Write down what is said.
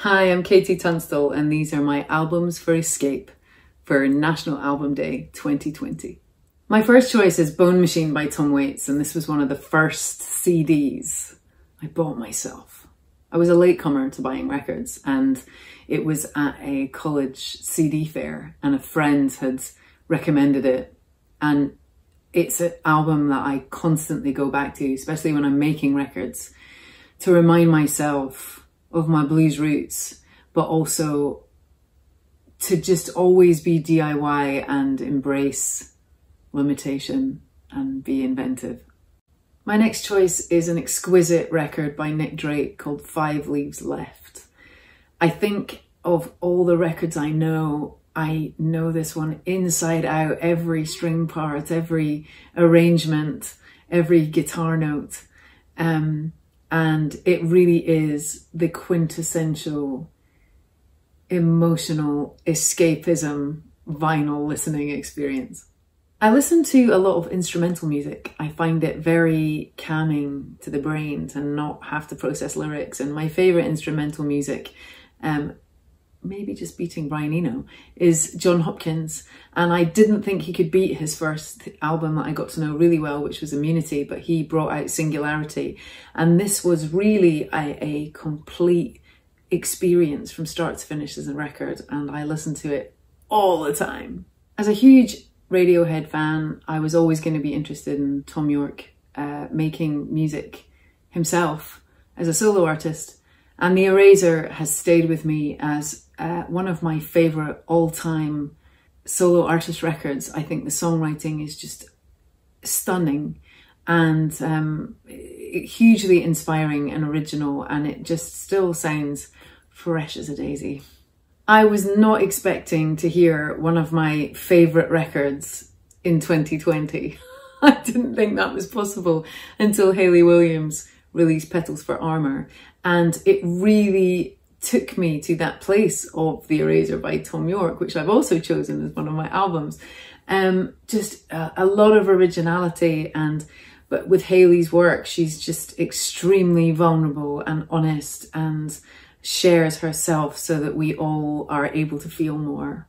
Hi, I'm KT Tunstall and these are my albums for escape for National Album Day 2020. My first choice is Bone Machine by Tom Waits, and this was one of the first CDs I bought myself. I was a latecomer to buying records, and it was at a college CD fair and a friend had recommended it, and it's an album that I constantly go back to, especially when I'm making records, to remind myself of my blues roots, but also to just always be DIY and embrace limitation and be inventive. My next choice is an exquisite record by Nick Drake called 5 Leaves Left. I think of all the records I know this one inside out, every string part, every arrangement, every guitar note. And it really is the quintessential emotional escapism vinyl listening experience. I listen to a lot of instrumental music. I find it very calming to the brain to not have to process lyrics. And my favourite instrumental music, maybe just beating Brian Eno, is John Hopkins. And I didn't think he could beat his first album that I got to know really well, which was Immunity, but he brought out Singularity. And this was really a complete experience from start to finish as a record, and I listened to it all the time. As a huge Radiohead fan, I was always going to be interested in Thom Yorke making music himself as a solo artist. And The Eraser has stayed with me as one of my favourite all-time solo artist records. I think the songwriting is just stunning and hugely inspiring and original, and it just still sounds fresh as a daisy. I was not expecting to hear one of my favourite records in 2020. I didn't think that was possible until Hayley Williams released Petals for Armor, and it really took me to that place of The Eraser by Thom Yorke, which I've also chosen as one of my albums. Just a lot of originality, but with Hayley's work, she's just extremely vulnerable and honest and shares herself so that we all are able to feel more.